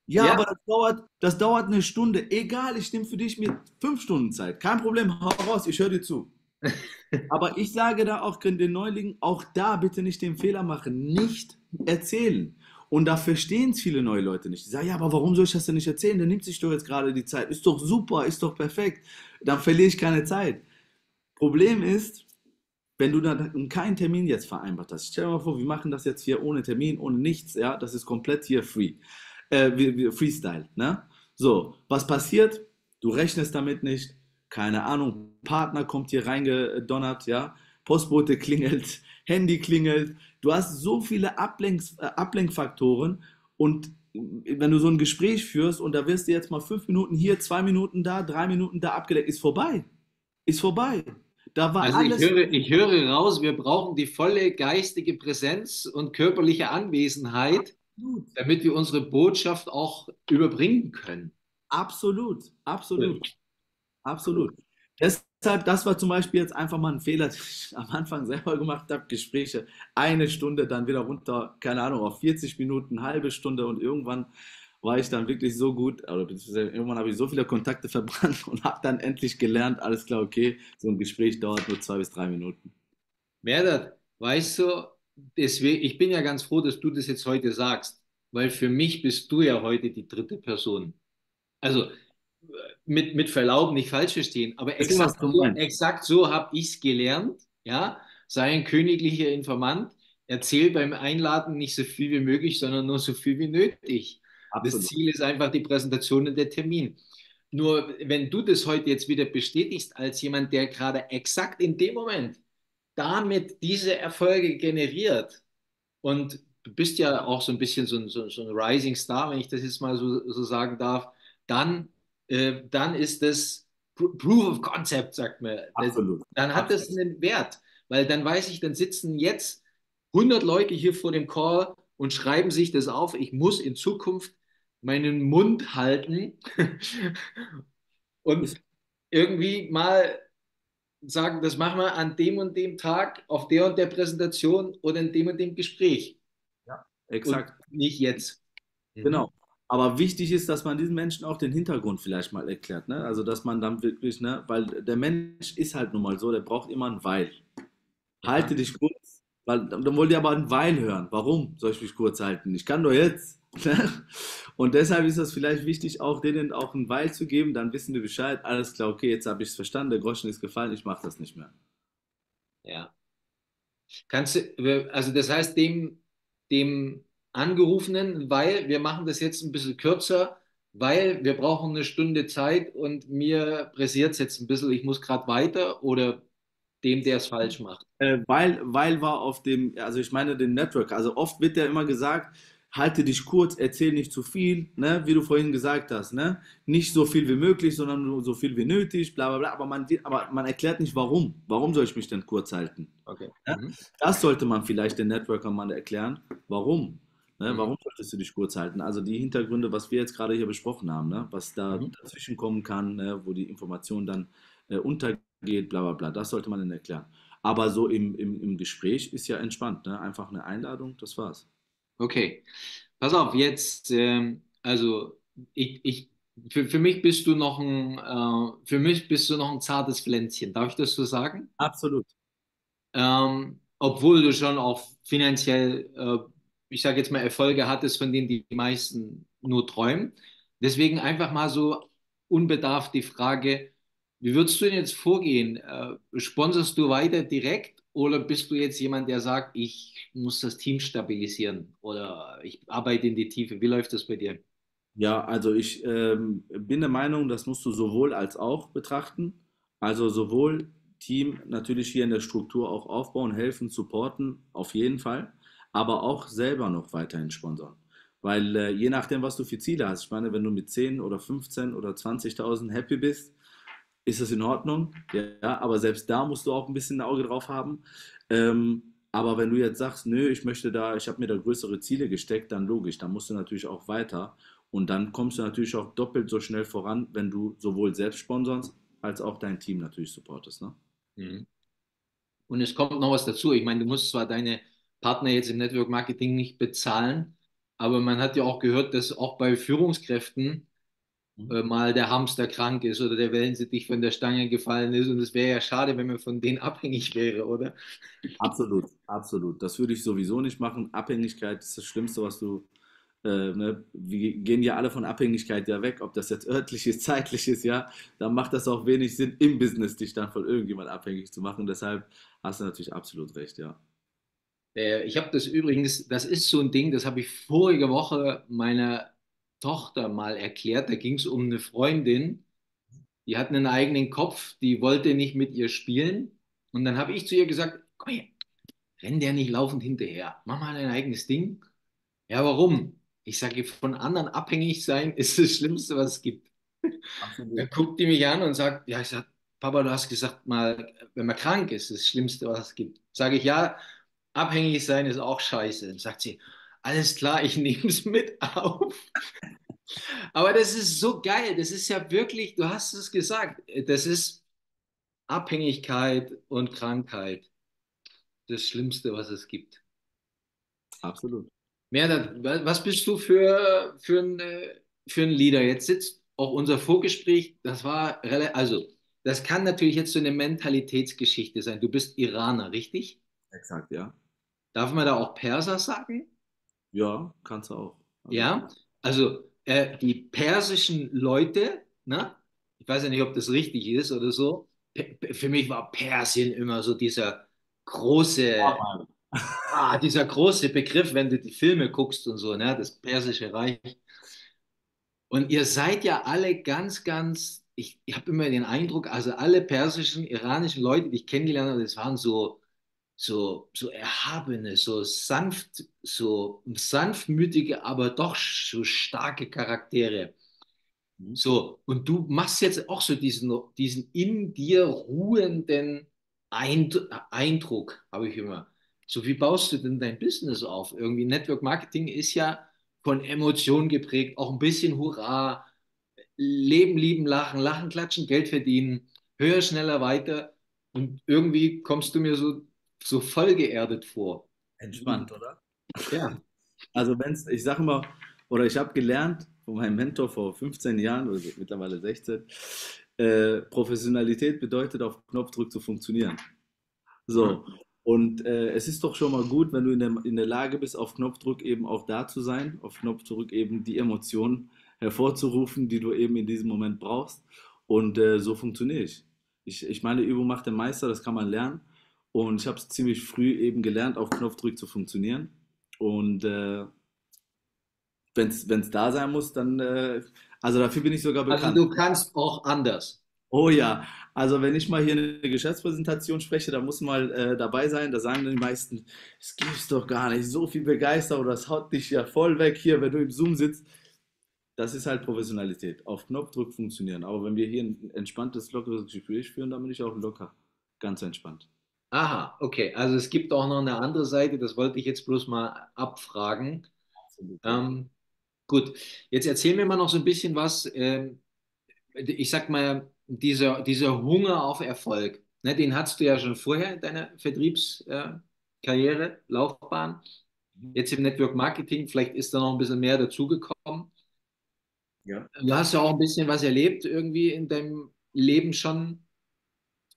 Ja, ja. aber das dauert, das dauert eine Stunde. Egal, ich nehme für dich mit fünf Stunden Zeit. Kein Problem, hau raus, ich höre dir zu. Aber ich sage da auch den Neulingen, auch da bitte nicht den Fehler machen, nicht erzählen. Und da verstehen es viele neue Leute nicht. Die sagen, ja, aber warum soll ich das denn nicht erzählen? Der nimmt sich doch jetzt gerade die Zeit. Ist doch super, ist doch perfekt. Dann verliere ich keine Zeit. Problem ist, wenn du dann keinen Termin jetzt vereinbart hast, stell dir mal vor, wir machen das jetzt hier ohne Termin, ohne nichts, ja, das ist komplett hier free, äh, Freestyle, ne? So, was passiert? Du rechnest damit nicht, keine Ahnung, Partner kommt hier reingedonnert, ja, Postbote klingelt, Handy klingelt, du hast so viele Ablenks, äh, Ablenkfaktoren und wenn du so ein Gespräch führst und da wirst du jetzt mal fünf Minuten hier, zwei Minuten da, drei Minuten da abgelenkt, ist vorbei, ist vorbei. Da war also alles ich, höre, ich höre raus, wir brauchen die volle geistige Präsenz und körperliche Anwesenheit, absolut. Damit wir unsere Botschaft auch überbringen können. Absolut, absolut, ja. absolut. Deshalb, das war zum Beispiel jetzt einfach mal ein Fehler, den ich am Anfang selber gemacht habe, Gespräche eine Stunde, dann wieder runter, keine Ahnung, auf vierzig Minuten, eine halbe Stunde und irgendwann war ich dann wirklich so gut, oder irgendwann habe ich so viele Kontakte verbrannt und habe dann endlich gelernt, alles klar, okay, so ein Gespräch dauert nur zwei bis drei Minuten. Mehrdad, weißt du, deswegen, ich bin ja ganz froh, dass du das jetzt heute sagst, weil für mich bist du ja heute die dritte Person. Also mit, mit Verlaub nicht falsch verstehen, aber exakt so, exakt so habe ich es gelernt, ja, sei ein königlicher Informant, erzähl beim Einladen nicht so viel wie möglich, sondern nur so viel wie nötig. Das Absolut. Ziel ist einfach die Präsentation und der Termin. Nur wenn du das heute jetzt wieder bestätigst als jemand, der gerade exakt in dem Moment damit diese Erfolge generiert und du bist ja auch so ein bisschen so ein, so, so ein Rising Star, wenn ich das jetzt mal so, so sagen darf, dann, äh, dann ist das Proof of Concept, sagt man. Absolut. Das, dann hat Absolut. Das einen Wert, weil dann weiß ich, dann sitzen jetzt hundert Leute hier vor dem Call und schreiben sich das auf, ich muss in Zukunft meinen Mund halten und irgendwie mal sagen, das machen wir an dem und dem Tag, auf der und der Präsentation oder in dem und dem Gespräch. Ja, exakt. Und nicht jetzt. Genau. Aber wichtig ist, dass man diesen Menschen auch den Hintergrund vielleicht mal erklärt. Ne? Also, dass man dann wirklich, ne, weil der Mensch ist halt nun mal so, der braucht immer ein Weil. Halte ja. dich kurz. Weil, dann wollt ihr aber ein Weil hören. Warum soll ich mich kurz halten? Ich kann doch jetzt. Und deshalb ist das vielleicht wichtig, auch denen auch ein Weil zu geben. Dann wissen die Bescheid. Alles klar, okay, jetzt habe ich es verstanden. Der Groschen ist gefallen. Ich mache das nicht mehr. Ja. Kannst du, also das heißt, dem, dem Angerufenen, weil wir machen das jetzt ein bisschen kürzer, weil wir brauchen eine Stunde Zeit und mir pressiert es jetzt ein bisschen. Ich muss gerade weiter oder... dem, der es falsch macht. Äh, weil, weil war auf dem, also ich meine den Network, also oft wird ja immer gesagt, halte dich kurz, erzähl nicht zu viel, ne? Wie du vorhin gesagt hast, ne? Nicht so viel wie möglich, sondern nur so viel wie nötig, bla bla bla, aber man, aber man erklärt nicht warum, warum soll ich mich denn kurz halten? Okay. Ne? Mhm. Das sollte man vielleicht den Networkern mal erklären, warum? Ne? Mhm. Warum solltest du dich kurz halten? Also die Hintergründe, was wir jetzt gerade hier besprochen haben, ne? Was da mhm. dazwischen kommen kann, ne? Wo die Information dann äh, untergeht, geht, bla bla bla, das sollte man dann erklären. Aber so im, im, im Gespräch ist ja entspannt, ne? Einfach eine Einladung, das war's. Okay, pass auf, jetzt, ähm, also ich, ich für, für mich bist du noch ein, äh, für mich bist du noch ein zartes Pflänzchen, darf ich das so sagen? Absolut. Ähm, obwohl du schon auch finanziell, äh, ich sage jetzt mal, Erfolge hattest, von denen die meisten nur träumen. Deswegen einfach mal so unbedarft die Frage, wie würdest du denn jetzt vorgehen? Sponserst du weiter direkt oder bist du jetzt jemand, der sagt, ich muss das Team stabilisieren oder ich arbeite in die Tiefe? Wie läuft das bei dir? Ja, also ich ähm, bin der Meinung, das musst du sowohl als auch betrachten. Also sowohl Team natürlich hier in der Struktur auch aufbauen, helfen, supporten, auf jeden Fall. aber auch selber noch weiterhin sponsern. Weil äh, je nachdem, was du für Ziele hast, ich meine, wenn du mit zehn oder fünfzehn oder zwanzigtausend happy bist, ist das in Ordnung, ja, aber selbst da musst du auch ein bisschen ein Auge drauf haben. Ähm, aber wenn du jetzt sagst, nö, ich möchte da, ich habe mir da größere Ziele gesteckt, dann logisch, dann musst du natürlich auch weiter und dann kommst du natürlich auch doppelt so schnell voran, wenn du sowohl selbst sponsorst, als auch dein Team natürlich supportest, ne? Mhm. Und es kommt noch was dazu. Ich meine, du musst zwar deine Partner jetzt im Network Marketing nicht bezahlen, aber man hat ja auch gehört, dass auch bei Führungskräften äh, mal der Hamster krank ist oder der Wellensittich von der Stange gefallen ist. Und es wäre ja schade, wenn man von denen abhängig wäre, oder? Absolut, absolut. Das würde ich sowieso nicht machen. Abhängigkeit ist das Schlimmste, was du... Äh, ne, wir gehen ja alle von Abhängigkeit ja weg, ob das jetzt örtlich ist, zeitlich ist, ja, dann macht das auch wenig Sinn im Business, dich dann von irgendjemand abhängig zu machen. Deshalb hast du natürlich absolut recht, ja. Äh, ich habe das übrigens, das ist so ein Ding, das habe ich vorige Woche meiner Tochter mal erklärt. Da ging es um eine Freundin, die hat einen eigenen Kopf, die wollte nicht mit ihr spielen. Und dann habe ich zu ihr gesagt, komm her, renn der nicht laufend hinterher, mach mal dein eigenes Ding. Ja, warum? Ich sage, von anderen abhängig sein ist das Schlimmste, was es gibt. Absolut. Dann guckt die mich an und sagt, ja, ich sage, Papa, du hast gesagt mal, wenn man krank ist, ist das Schlimmste, was es gibt. Sage ich, ja, abhängig sein ist auch scheiße. Dann sagt sie, alles klar, ich nehme es mit auf. Aber das ist so geil, das ist ja wirklich, du hast es gesagt, das ist Abhängigkeit und Krankheit. Das Schlimmste, was es gibt. Absolut. Mehrdad, was bist du für, für, ein, für ein Leader? Jetzt sitzt auch unser Vorgespräch, das war, also das kann natürlich jetzt so eine Mentalitätsgeschichte sein. Du bist Iraner, richtig? Exakt, ja. Darf man da auch Perser sagen? Ja, kannst du auch. Also, ja, also äh, die persischen Leute, ne? Ich weiß ja nicht, ob das richtig ist oder so. P- für mich war Persien immer so dieser große... Oh, ah, dieser große Begriff, wenn du die Filme guckst und so, ne, das Persische Reich. Und ihr seid ja alle ganz, ganz, ich, ich habe immer den Eindruck, also alle persischen, iranischen Leute, die ich kennengelernt habe, das waren so, so, so erhabene, so sanft, so sanftmütige, aber doch so starke Charaktere. So, und du machst jetzt auch so diesen, diesen in dir ruhenden Eind- Eindruck, habe ich immer. So, wie baust du denn dein Business auf? Irgendwie Network Marketing ist ja von Emotionen geprägt, auch ein bisschen Hurra, Leben, Lieben, Lachen, Lachen, Klatschen, Geld verdienen, höher, schneller, weiter. Und irgendwie kommst du mir so, so voll geerdet vor. Entspannt, oder? Ja. Also wenn's, ich sage mal, oder ich habe gelernt von meinem Mentor vor fünfzehn Jahren, oder mittlerweile sechzehn, äh, Professionalität bedeutet, auf Knopfdruck zu funktionieren. So. Hm. Und äh, es ist doch schon mal gut, wenn du in der, in der Lage bist, auf Knopfdruck eben auch da zu sein, auf Knopfdruck eben die Emotionen hervorzurufen, die du eben in diesem Moment brauchst. Und äh, so funktioniere ich. ich. Ich meine, Übung macht den Meister, das kann man lernen. Und ich habe es ziemlich früh eben gelernt, auf Knopfdruck zu funktionieren. Und äh, wenn es da sein muss, dann, äh, also dafür bin ich sogar bekannt. Also du kannst auch anders. Oh ja, also wenn ich mal hier eine Geschäftspräsentation spreche, da muss mal äh, dabei sein, da sagen die meisten, es gibt's doch gar nicht, so viel Begeisterung, das haut dich ja voll weg hier, wenn du im Zoom sitzt. Das ist halt Professionalität, auf Knopfdruck funktionieren. Aber wenn wir hier ein entspanntes, lockeres Gespräch führen, dann bin ich auch locker, ganz entspannt. Aha, okay, also es gibt auch noch eine andere Seite, das wollte ich jetzt bloß mal abfragen. Ähm, gut, jetzt erzähl mir mal noch so ein bisschen was, ähm, ich sag mal, Dieser, dieser Hunger auf Erfolg, ne, den hattest du ja schon vorher in deiner Vertriebskarriere, äh, Laufbahn. Jetzt im Network Marketing, vielleicht ist da noch ein bisschen mehr dazugekommen. Ja. Du hast ja auch ein bisschen was erlebt irgendwie in deinem Leben schon.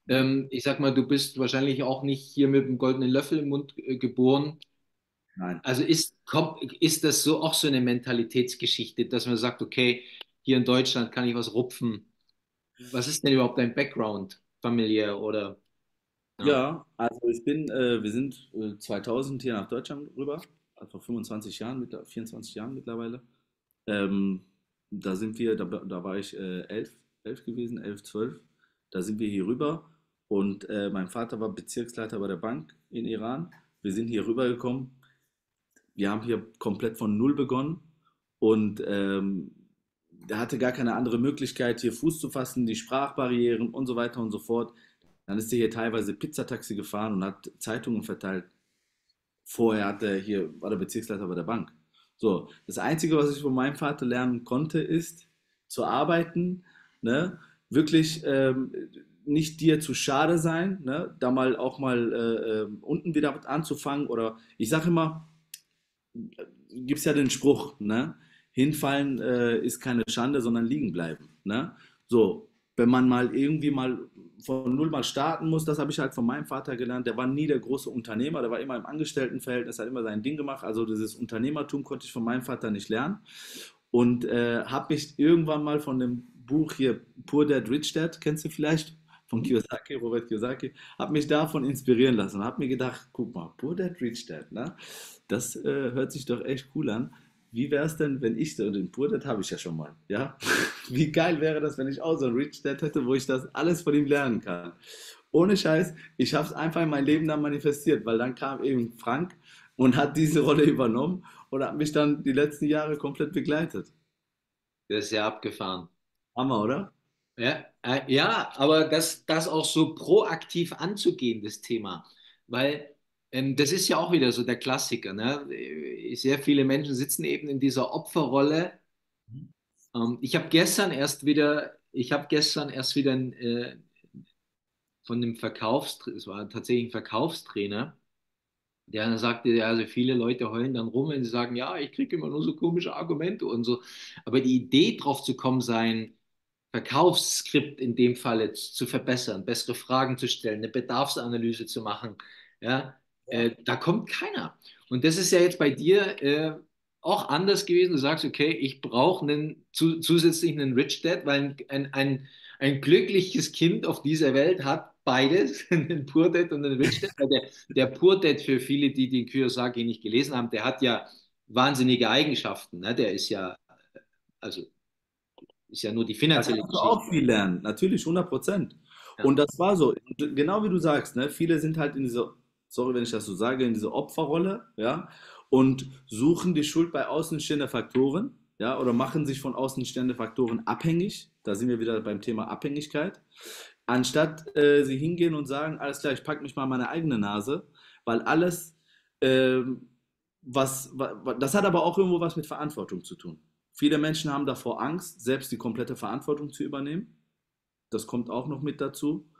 Ähm, ich sag mal, du bist wahrscheinlich auch nicht hier mit dem goldenen Löffel im Mund äh, geboren. Nein. Also ist, kommt, ist das so auch so eine Mentalitätsgeschichte, dass man sagt, okay, hier in Deutschland kann ich was rupfen. Was ist denn überhaupt dein Background, familiär oder? Ja, ja, also ich bin, äh, wir sind äh, zweitausend hier nach Deutschland rüber, also vor fünfundzwanzig Jahren, mit, vierundzwanzig Jahren mittlerweile. Ähm, da sind wir, da, da war ich äh, elf, elf gewesen, elf, zwölf. Da sind wir hier rüber und äh, mein Vater war Bezirksleiter bei der Bank in Iran. Wir sind hier rübergekommen. wir haben hier komplett von Null begonnen und ähm, er hatte gar keine andere Möglichkeit, hier Fuß zu fassen, die Sprachbarrieren und so weiter und so fort. Dann ist er hier teilweise Pizzataxi gefahren und hat Zeitungen verteilt. Vorher hat er hier, war der Bezirksleiter bei der Bank. So, das Einzige, was ich von meinem Vater lernen konnte, ist zu arbeiten, ne? Wirklich ähm, nicht dir zu schade sein, ne? Da mal auch mal äh, unten wieder mit anzufangen. Oder ich sage immer, gibt es ja den Spruch, ne? Hinfallen äh, ist keine Schande, sondern liegen bleiben. Ne? So, wenn man mal irgendwie mal von null mal starten muss, das habe ich halt von meinem Vater gelernt. Der war nie der große Unternehmer, der war immer im Angestelltenverhältnis, hat immer sein Ding gemacht. Also dieses Unternehmertum konnte ich von meinem Vater nicht lernen. Und äh, habe mich irgendwann mal von dem Buch hier, Poor Dad, Rich Dad, kennst du vielleicht, von Kiyosaki, Robert Kiyosaki, habe mich davon inspirieren lassen. Habe mir gedacht, guck mal, Poor Dad, Rich Dad, ne? Das äh, hört sich doch echt cool an. Wie wäre es denn, wenn ich so den Poor Dad habe ich ja schon mal, ja? Wie geil wäre das, wenn ich auch so einen Rich Dad hätte, wo ich das alles von ihm lernen kann? Ohne Scheiß, ich habe es einfach in mein Leben dann manifestiert, weil dann kam eben Frank und hat diese Rolle übernommen und hat mich dann die letzten Jahre komplett begleitet. Das ist ja abgefahren. Hammer, oder? Ja, äh, ja, aber das, das auch so proaktiv anzugehen, das Thema, weil... Das ist ja auch wieder so der Klassiker, ne? Sehr viele Menschen sitzen eben in dieser Opferrolle. Ich habe gestern erst wieder, ich habe gestern erst wieder äh, von dem Verkaufstrainer, es war tatsächlich ein Verkaufstrainer, der sagte, ja, also viele Leute heulen dann rum, wenn sie sagen, ja, ich kriege immer nur so komische Argumente und so. Aber die Idee, drauf zu kommen, sein Verkaufsskript in dem Fall jetzt zu verbessern, bessere Fragen zu stellen, eine Bedarfsanalyse zu machen, ja, Äh, da kommt keiner. Und das ist ja jetzt bei dir äh, auch anders gewesen. Du sagst, okay, ich brauche einen, zu, zusätzlich einen Rich Dad, weil ein, ein, ein glückliches Kind auf dieser Welt hat beides, einen Poor Dad und einen Rich Dad. Der, der Poor Dad, für viele, die den Kiyosaki nicht gelesen haben, der hat ja wahnsinnige Eigenschaften. Ne? Der ist ja, also ist ja nur die finanzielle Geschichte. Da kannst du auch viel lernen, natürlich, hundert Prozent. Ja. Und das war so, genau wie du sagst, ne? Viele sind halt in dieser, sorry, wenn ich das so sage, in diese Opferrolle, ja, und suchen die Schuld bei außenstehenden Faktoren, ja, oder machen sich von außenstehenden Faktoren abhängig, da sind wir wieder beim Thema Abhängigkeit, anstatt äh, sie hingehen und sagen, alles klar, ich packe mich mal an meine eigene Nase, weil alles, äh, was, was, das hat aber auch irgendwo was mit Verantwortung zu tun. Viele Menschen haben davor Angst, selbst die komplette Verantwortung zu übernehmen, das kommt auch noch mit dazu,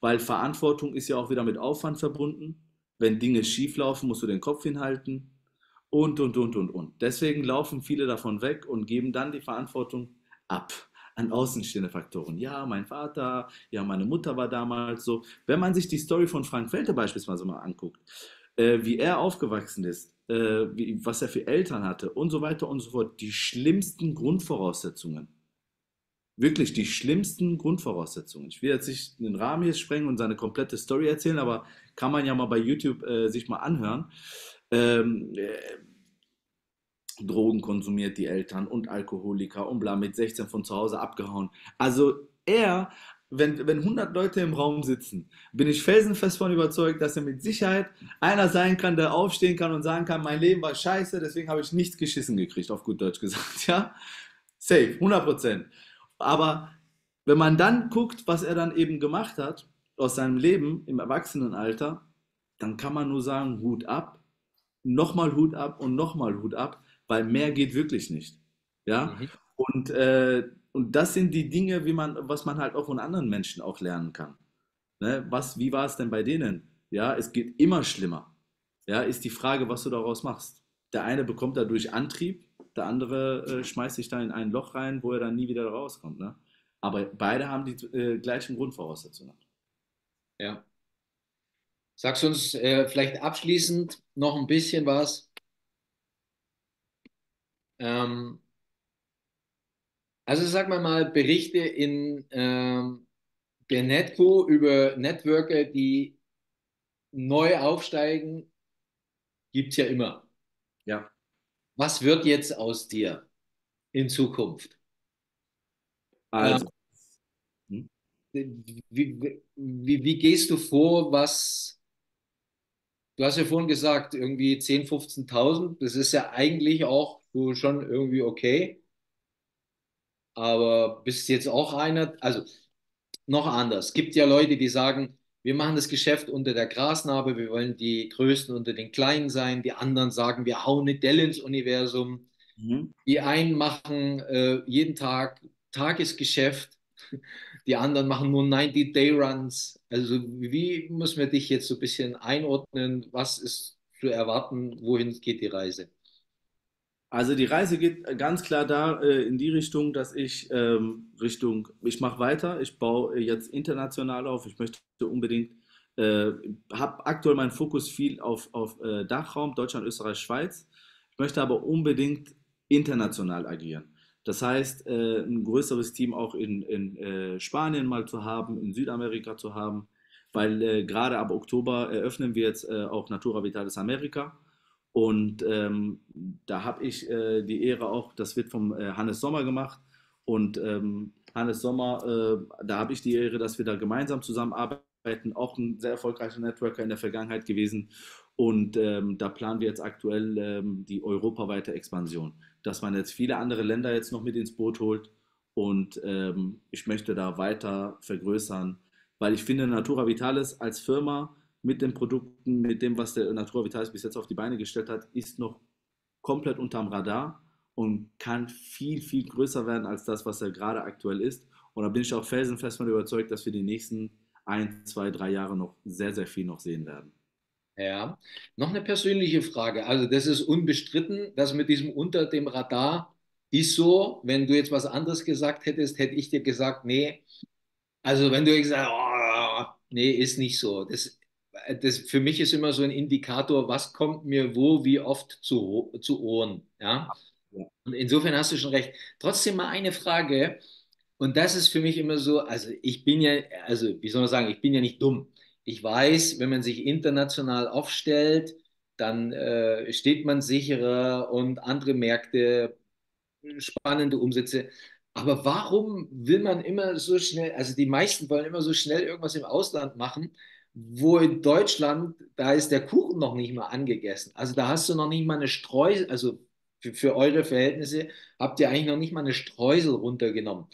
weil Verantwortung ist ja auch wieder mit Aufwand verbunden. Wenn Dinge schief laufen, musst du den Kopf hinhalten und, und, und, und, und. Deswegen laufen viele davon weg und geben dann die Verantwortung ab an außenstehende Faktoren. Ja, mein Vater, ja, meine Mutter war damals so. Wenn man sich die Story von Frank Felte beispielsweise mal anguckt, äh, wie er aufgewachsen ist, äh, wie, was er für Eltern hatte und so weiter und so fort, die schlimmsten Grundvoraussetzungen. Wirklich die schlimmsten Grundvoraussetzungen. Ich will jetzt nicht den Rahmen hier sprengen und seine komplette Story erzählen, aber kann man ja mal bei YouTube äh, sich mal anhören. Ähm, äh, Drogen konsumiert die Eltern und Alkoholiker und bla, mit sechzehn von zu Hause abgehauen. Also er, wenn, wenn hundert Leute im Raum sitzen, bin ich felsenfest davon überzeugt, dass er mit Sicherheit einer sein kann, der aufstehen kann und sagen kann, mein Leben war scheiße, deswegen habe ich nichts geschissen gekriegt, auf gut Deutsch gesagt. Ja, safe, hundert Prozent. Aber wenn man dann guckt, was er dann eben gemacht hat aus seinem Leben im Erwachsenenalter, dann kann man nur sagen, Hut ab, nochmal Hut ab und nochmal Hut ab, weil mehr geht wirklich nicht. Ja? Mhm. Und, äh, und das sind die Dinge, wie man, was man halt auch von anderen Menschen auch lernen kann. Ne? Was, wie war es denn bei denen? Ja, es geht immer schlimmer. Ja, ist die Frage, was du daraus machst. Der eine bekommt dadurch Antrieb, der andere äh, schmeißt sich da in ein Loch rein, wo er dann nie wieder rauskommt. Ne? Aber beide haben die äh, gleichen Grundvoraussetzungen. Ja. Sagst du uns äh, vielleicht abschließend noch ein bisschen was? Ähm, also sagen wir mal, Berichte in ähm, der Netco über Networker, die neu aufsteigen, gibt es ja immer. Ja. Was wird jetzt aus dir in Zukunft? Also. Hm? Wie, wie, wie, wie gehst du vor, was, Du hast ja vorhin gesagt, irgendwie zehntausend, fünfzehntausend. Das ist ja eigentlich auch so schon irgendwie okay. Aber bist jetzt auch einer, also noch anders. Es gibt ja Leute, die sagen, wir machen das Geschäft unter der Grasnarbe, wir wollen die Größten unter den Kleinen sein. Die anderen sagen, wir hauen eine Delle ins Universum. Mhm. Die einen machen äh, jeden Tag Tagesgeschäft, die anderen machen nur ninety-day-Runs. Also wie muss man dich jetzt so ein bisschen einordnen? Was ist zu erwarten? Wohin geht die Reise? Also die Reise geht ganz klar da äh, in die Richtung, dass ich ähm, Richtung, ich mache weiter, ich baue jetzt international auf, ich möchte unbedingt, äh, habe aktuell meinen Fokus viel auf, auf äh, Dachraum, Deutschland, Österreich, Schweiz, ich möchte aber unbedingt international agieren. Das heißt, äh, ein größeres Team auch in, in äh, Spanien mal zu haben, in Südamerika zu haben, weil äh, gerade ab Oktober eröffnen wir jetzt äh, auch Natura Vitalis Amerika. Und ähm, da habe ich äh, die Ehre auch, das wird vom äh, Hannes Sommer gemacht. Und ähm, Hannes Sommer, äh, da habe ich die Ehre, dass wir da gemeinsam zusammenarbeiten. Auch ein sehr erfolgreicher Networker in der Vergangenheit gewesen. Und ähm, da planen wir jetzt aktuell ähm, die europaweite Expansion. Dass man jetzt viele andere Länder jetzt noch mit ins Boot holt. Und ähm, ich möchte da weiter vergrößern. Weil ich finde, Natura Vitalis als Firma, mit den Produkten, mit dem, was der Natura Vitalis bis jetzt auf die Beine gestellt hat, ist noch komplett unterm Radar und kann viel, viel größer werden als das, was er gerade aktuell ist. Und da bin ich auch felsenfest von überzeugt, dass wir die nächsten ein, zwei, drei Jahre noch sehr, sehr viel noch sehen werden. Ja, noch eine persönliche Frage. Also das ist unbestritten, dass mit diesem unter dem Radar ist so, wenn du jetzt was anderes gesagt hättest, hätte ich dir gesagt, nee. Also wenn du gesagt hättest, oh, nee, ist nicht so. Das Das für mich ist immer so ein Indikator, was kommt mir wo, wie oft zu, zu Ohren. Ja? Und insofern hast du schon recht. Trotzdem mal eine Frage, und das ist für mich immer so, also ich bin ja, also wie soll man sagen, ich bin ja nicht dumm. Ich weiß, wenn man sich international aufstellt, dann äh, steht man sicherer und andere Märkte, spannende Umsätze. Aber warum will man immer so schnell, also die meisten wollen immer so schnell irgendwas im Ausland machen, wo in Deutschland, da ist der Kuchen noch nicht mal angegessen. Also da hast du noch nicht mal eine Streusel, also für, für eure Verhältnisse habt ihr eigentlich noch nicht mal eine Streusel runtergenommen.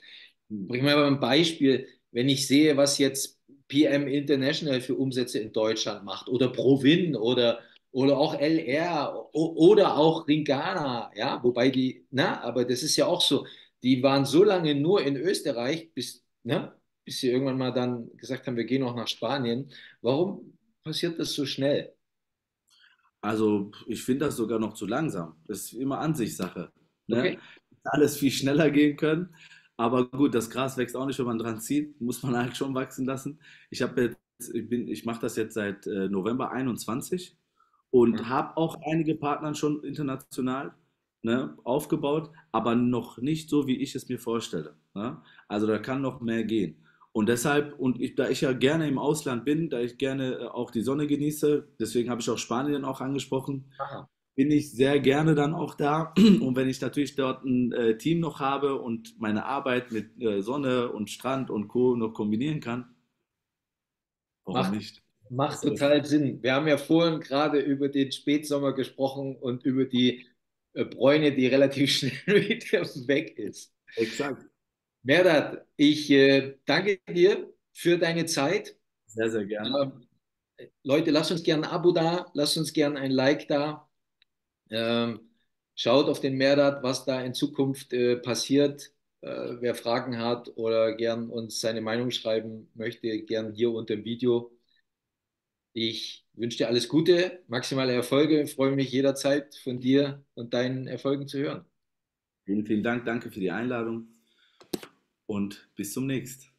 Bring mal ein Beispiel, wenn ich sehe, was jetzt P M International für Umsätze in Deutschland macht oder Provin oder, oder auch L R oder auch Ringana, ja, wobei die, na, aber das ist ja auch so, die waren so lange nur in Österreich, bis, ne, bis sie irgendwann mal dann gesagt haben, wir gehen auch nach Spanien. Warum passiert das so schnell? Also ich finde das sogar noch zu langsam. Das ist immer Ansichtssache. Ne? Okay. Alles viel schneller gehen können. Aber gut, das Gras wächst auch nicht, wenn man dran zieht. Muss man halt schon wachsen lassen. Ich, ich, ich mache das jetzt seit äh, November einundzwanzig und mhm. habe auch einige Partner schon international, ne, aufgebaut, aber noch nicht so, wie ich es mir vorstelle. Ne? Also da kann noch mehr gehen. Und deshalb, und ich, da ich ja gerne im Ausland bin, da ich gerne auch die Sonne genieße, deswegen habe ich auch Spanien auch angesprochen, Aha. bin ich sehr gerne dann auch da. Und wenn ich natürlich dort ein äh, Team noch habe und meine Arbeit mit äh, Sonne und Strand und Co. noch kombinieren kann, warum macht, nicht? Macht total Sinn. Wir haben ja vorhin gerade über den Spätsommer gesprochen und über die äh, Bräune, die relativ schnell wieder weg ist. Exakt. Mehrdad, ich äh, danke dir für deine Zeit. Sehr, sehr gerne. Ähm, Leute, lasst uns gerne ein Abo da, lasst uns gerne ein Like da. Ähm, schaut auf den Mehrdad, was da in Zukunft äh, passiert. Äh, wer Fragen hat oder gern uns seine Meinung schreiben möchte, gern hier unter dem Video. Ich wünsche dir alles Gute, maximale Erfolge. Ich freue mich jederzeit von dir und deinen Erfolgen zu hören. Vielen, vielen Dank. Danke für die Einladung. Und bis zum nächsten.